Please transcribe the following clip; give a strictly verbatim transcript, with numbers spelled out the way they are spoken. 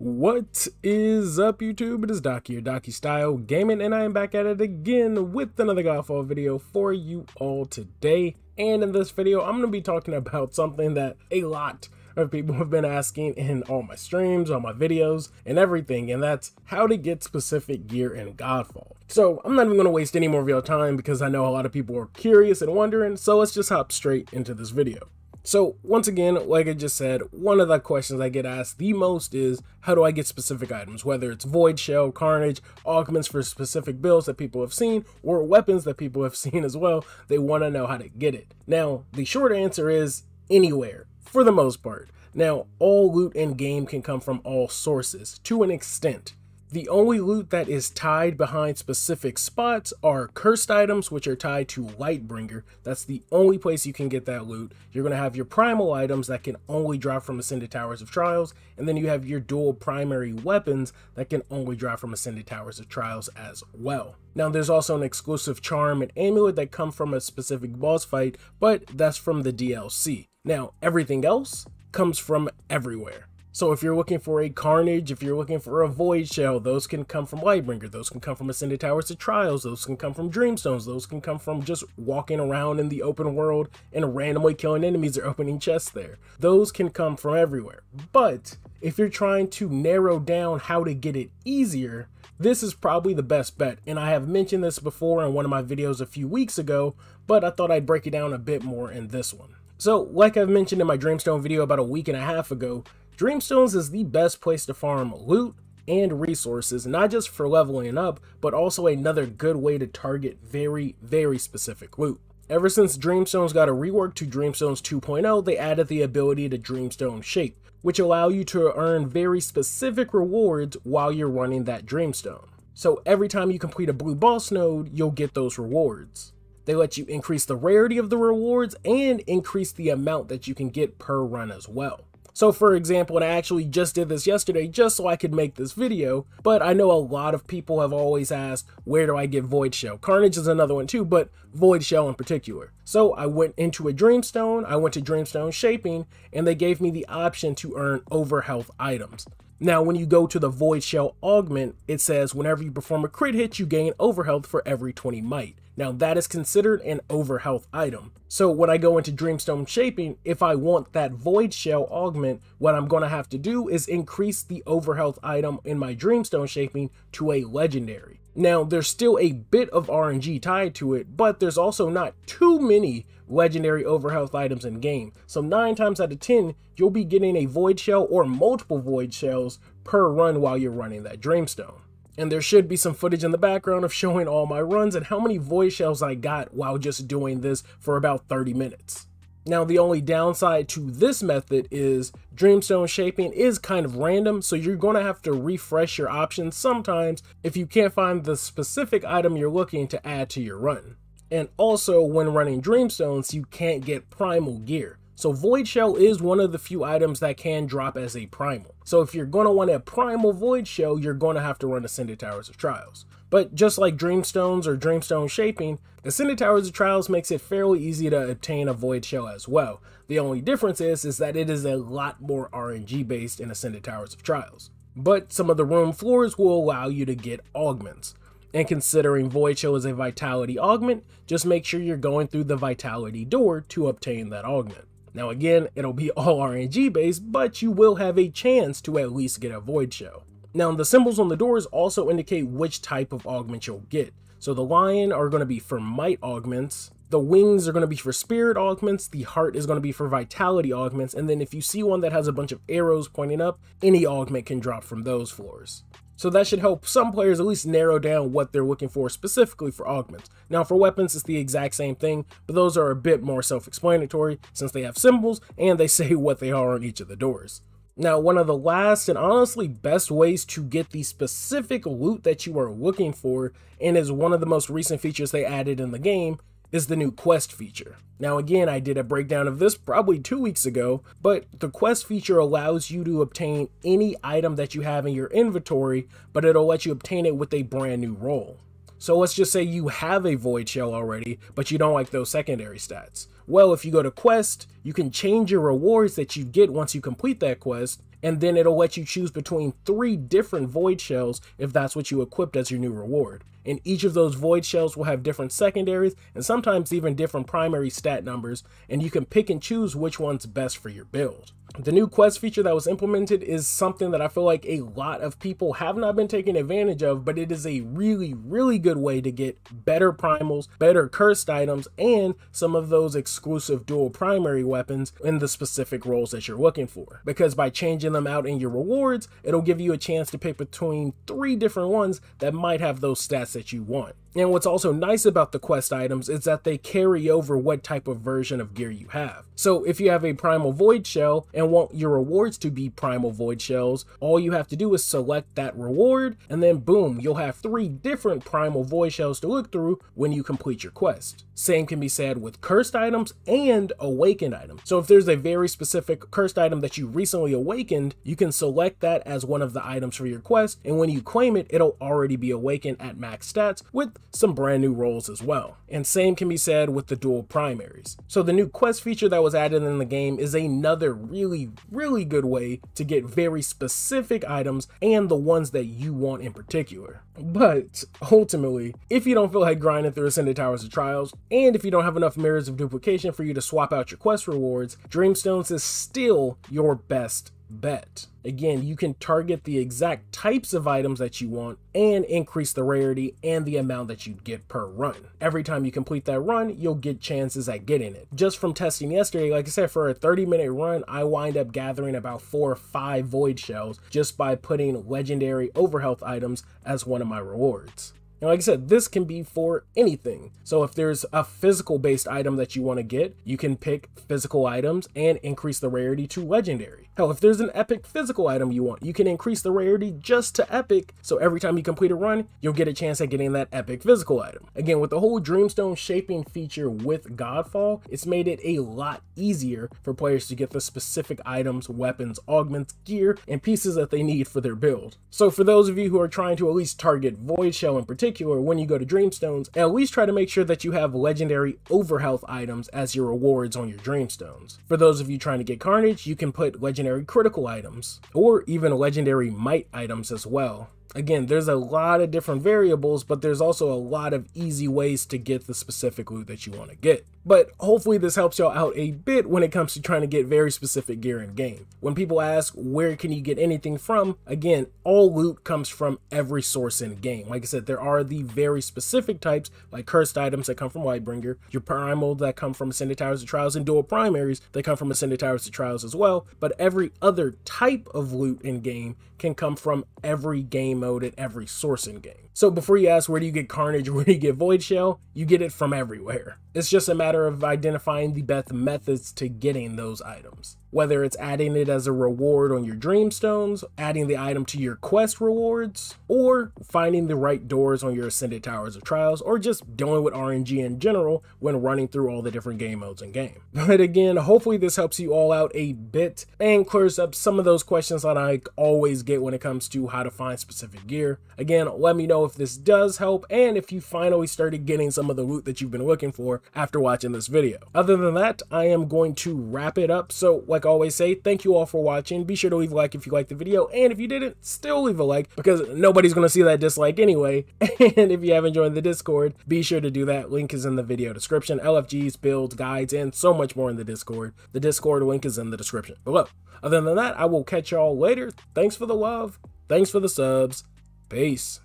What is up, YouTube? It is Daki, your Daki Style Gaming, and I am back at it again with another Godfall video for you all today. And in this video, I'm going to be talking about something that a lot of people have been asking in all my streams, all my videos, and everything, and that's how to get specific gear in Godfall. So I'm not even going to waste any more of your time because I know a lot of people are curious and wondering, so let's just hop straight into this video. So once again, like I just said, one of the questions I get asked the most is, how do I get specific items? Whether it's Void Shell, Carnage, augments for specific builds that people have seen, or weapons that people have seen as well, they want to know how to get it. Now, the short answer is anywhere, for the most part. Now, all loot in game can come from all sources, to an extent. The only loot that is tied behind specific spots are cursed items, which are tied to Lightbringer. That's the only place you can get that loot. You're going to have your primal items that can only drop from Ascended Towers of Trials, and then you have your dual primary weapons that can only drop from Ascended Towers of Trials as well. Now, there's also an exclusive charm and amulet that come from a specific boss fight, but that's from the D L C. Now, everything else comes from everywhere. So if you're looking for a Carnage, if you're looking for a Void Shell, those can come from Lightbringer, those can come from Ascended Towers of Trials, those can come from Dreamstones, those can come from just walking around in the open world and randomly killing enemies or opening chests there. Those can come from everywhere. But if you're trying to narrow down how to get it easier, this is probably the best bet, and I have mentioned this before in one of my videos a few weeks ago, but I thought I'd break it down a bit more in this one. So like I've mentioned in my Dreamstone video about a week and a half ago, Dreamstones is the best place to farm loot and resources, not just for leveling up, but also another good way to target very, very specific loot. Ever since Dreamstones got a rework to Dreamstones two point oh, they added the ability to Dreamstone Shape, which allow you to earn very specific rewards while you're running that Dreamstone. So every time you complete a blue boss node, you'll get those rewards. They let you increase the rarity of the rewards and increase the amount that you can get per run as well. So for example, and I actually just did this yesterday just so I could make this video, but I know a lot of people have always asked, where do I get Void Shell? Carnage is another one too, but Void Shell in particular. So I went into a Dreamstone, I went to Dreamstone Shaping, and they gave me the option to earn overhealth items. Now when you go to the Void Shell augment, it says whenever you perform a crit hit, you gain overhealth for every twenty might. Now that is considered an overhealth item. So when I go into Dreamstone Shaping, if I want that Void Shell augment, what I'm going to have to do is increase the overhealth item in my Dreamstone Shaping to a legendary. Now there's still a bit of R N G tied to it, but there's also not too many legendary overhealth items in game. So nine times out of ten, you'll be getting a Void Shell or multiple Void Shells per run while you're running that Dreamstone. And there should be some footage in the background of showing all my runs and how many Void Shells I got while just doing this for about thirty minutes. Now the only downside to this method is Dreamstone Shaping is kind of random, so you're going to have to refresh your options sometimes if you can't find the specific item you're looking to add to your run. And also when running Dreamstones, you can't get primal gear. So Void Shell is one of the few items that can drop as a primal. So if you're going to want a primal Void Shell, you're going to have to run Ascended Towers of Trials. But just like Dreamstones or Dreamstone Shaping, Ascended Towers of Trials makes it fairly easy to obtain a Void Shell as well. The only difference is, is that it is a lot more R N G based in Ascended Towers of Trials. But some of the room floors will allow you to get augments. And considering Void Shell is a vitality augment, just make sure you're going through the vitality door to obtain that augment. Now again, it'll be all R N G based, but you will have a chance to at least get a Void Shell. Now the symbols on the doors also indicate which type of augment you'll get. So the lion are going to be for might augments, the wings are going to be for spirit augments, the heart is going to be for vitality augments, and then if you see one that has a bunch of arrows pointing up, any augment can drop from those floors. So that should help some players at least narrow down what they're looking for specifically for augments. Now for weapons, it's the exact same thing, but those are a bit more self-explanatory since they have symbols and they say what they are on each of the doors. Now one of the last and honestly best ways to get the specific loot that you are looking for, and is one of the most recent features they added in the game, is the new quest feature. Now again, I did a breakdown of this probably two weeks ago, but the quest feature allows you to obtain any item that you have in your inventory, but it'll let you obtain it with a brand new role. So let's just say you have a Void Shell already, but you don't like those secondary stats. Well, if you go to quest, you can change your rewards that you get once you complete that quest, and then it'll let you choose between three different Void Shells if that's what you equipped as your new reward. And each of those Void Shells will have different secondaries and sometimes even different primary stat numbers, and you can pick and choose which one's best for your build. The new quest feature that was implemented is something that I feel like a lot of people have not been taking advantage of, but it is a really, really good way to get better primals, better cursed items, and some of those exclusive dual primary weapons in the specific roles that you're looking for. Because by changing them out in your rewards, it'll give you a chance to pick between three different ones that might have those stats that you want. And what's also nice about the quest items is that they carry over what type of version of gear you have. So if you have a Primal Void Shell and want your rewards to be Primal Void Shells, all you have to do is select that reward, and then boom, you'll have three different Primal Void Shells to look through when you complete your quest. Same can be said with cursed items and awakened items. So if there's a very specific cursed item that you recently awakened, you can select that as one of the items for your quest, and when you claim it, it'll already be awakened at max stats with some brand new roles as well. And same can be said with the dual primaries. So the new quest feature that was added in the game is another really, really good way to get very specific items and the ones that you want in particular. But ultimately, if you don't feel like grinding through Ascended Towers of Trials, and if you don't have enough mirrors of duplication for you to swap out your quest rewards, Dreamstones is still your best bet. Again, you can target the exact types of items that you want and increase the rarity and the amount that you get per run. Every time you complete that run, you'll get chances at getting it. Just from testing yesterday, like I said, for a thirty minute run, I wind up gathering about four or five Void Shells just by putting legendary overhealth items as one of my rewards. And like I said, this can be for anything. So if there's a physical based item that you want to get, you can pick physical items and increase the rarity to legendary. Hell, if there's an epic physical item you want, you can increase the rarity just to epic. So every time you complete a run, you'll get a chance at getting that epic physical item. Again, with the whole Dreamstone Shaping feature with Godfall, it's made it a lot easier for players to get the specific items, weapons, augments, gear, and pieces that they need for their build. So for those of you who are trying to at least target Void Shell in particular, when you go to Dreamstones, at least try to make sure that you have legendary overhealth items as your rewards on your Dreamstones. For those of you trying to get Carnage, you can put legendary critical items or even legendary might items as well. Again, there's a lot of different variables, but there's also a lot of easy ways to get the specific loot that you want to get. But hopefully this helps y'all out a bit when it comes to trying to get very specific gear in game. When people ask, where can you get anything from? Again, all loot comes from every source in game. Like I said, there are the very specific types, like cursed items that come from Lightbringer, your primal that come from Ascended Towers of Trials, and dual primaries that come from Ascended Towers of Trials as well. But every other type of loot in game can come from every game mode at every source in game. So before you ask, where do you get Carnage, where do you get Void Shell, you get it from everywhere. It's just a matter of identifying the best methods to getting those items. Whether it's adding it as a reward on your Dreamstones, adding the item to your quest rewards, or finding the right doors on your Ascended Towers of Trials, or just dealing with R N G in general when running through all the different game modes in game. But again, hopefully this helps you all out a bit and clears up some of those questions that I always get when it comes to how to find specific gear. Again, let me know if this does help and if you finally started getting some of the loot that you've been looking for after watching this video. Other than that, I am going to wrap it up. So like I always say, thank you all for watching. Be sure to leave a like if you liked the video, and if you didn't, still leave a like because nobody's going to see that dislike anyway. And if you haven't joined the Discord, be sure to do that. Link is in the video description. L F Gs, builds, guides, and so much more in the Discord. The Discord link is in the description below. Other than that, I will catch y'all later. Thanks for the love. Thanks for the subs. Peace.